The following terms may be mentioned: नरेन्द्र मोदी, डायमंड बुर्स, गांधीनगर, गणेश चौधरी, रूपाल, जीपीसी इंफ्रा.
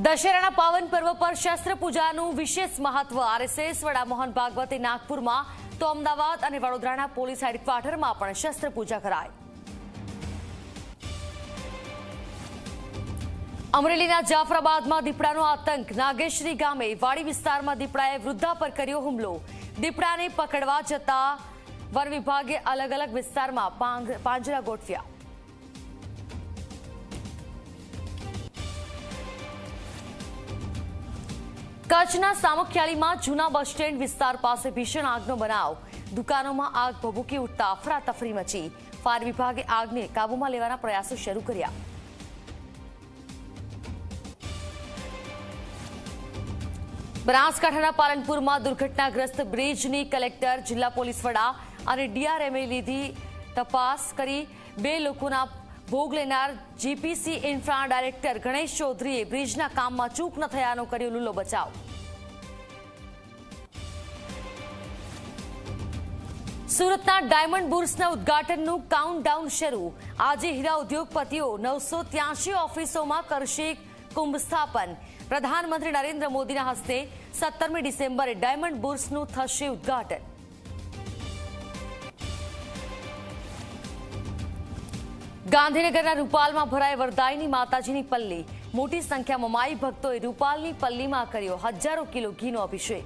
दशहराना पावन पर्व पर शस्त्र पूजाનું વિશેષ મહત્વ આરએસએસ વડા મોહન ભાગવતે નાગપુરમાં તો અમદાવાદ અને વડોદરાના પોલીસ હેડક્વાર્ટરમાં પણ શસ્ત્ર પૂજા કરાઈ. અમરેલીના જાફરાબાદમાં દીપડાનો આતંક. નાગેશ્રી ગામે વાડી વિસ્તારમાં દીપડાએ વૃદ્ધા પર કર્યો હુમલો. દીપડાને પકડવા જતા વન વિભાગે અલગ અલગ વિસ્તારમાં પાંજરા ગોઠવ્યા. કચ્છના સામખિયાળીમાં જૂના બસ સ્ટેન્ડ વિસ્તાર પાસે ભીષણ આગનો બનાવ. દુકાનોમાં આગ ભભૂકી ઉઠતા અફરાતફરી મચી. ફાયર વિભાગે આગને કાબૂમાં લેવાના પ્રયાસો શરૂ કર્યા. બનાસકાંઠાના પાલનપુરમાં દુર્ઘટનાગ્રસ્ત બ્રિજની કલેક્ટર, જિલ્લા પોલીસ વડા અને ડીઆરએમએ લીધી તપાસ કરી. બે લોકોના भोग लेनार जीपीसी इंफ्रा डायरेक्टर गणेश चौधरीए ब्रिजना काम में चूक न थयानो कर्यो लूलो बचाव. सूरतना डायमंड बुर्स उद्घाटननुं काउंटडाउन शुरू. आज हीरा उद्योगपतिओ 983 ऑफिसों में करशे कुंभ स्थापन. प्रधानमंत्री नरेन्द्र मोदी हस्ते 17 डिसेम्बरे डायमंड बुर्सनुं थशे उद्घाटन. गांधीनगर रूपाल में भराई वरदायनी माताजीनी पल्ली. मोटी संख्या में माई भक्तों रूपाल पल्ली में कर्यो हजारों किलो घी नो अभिषेक.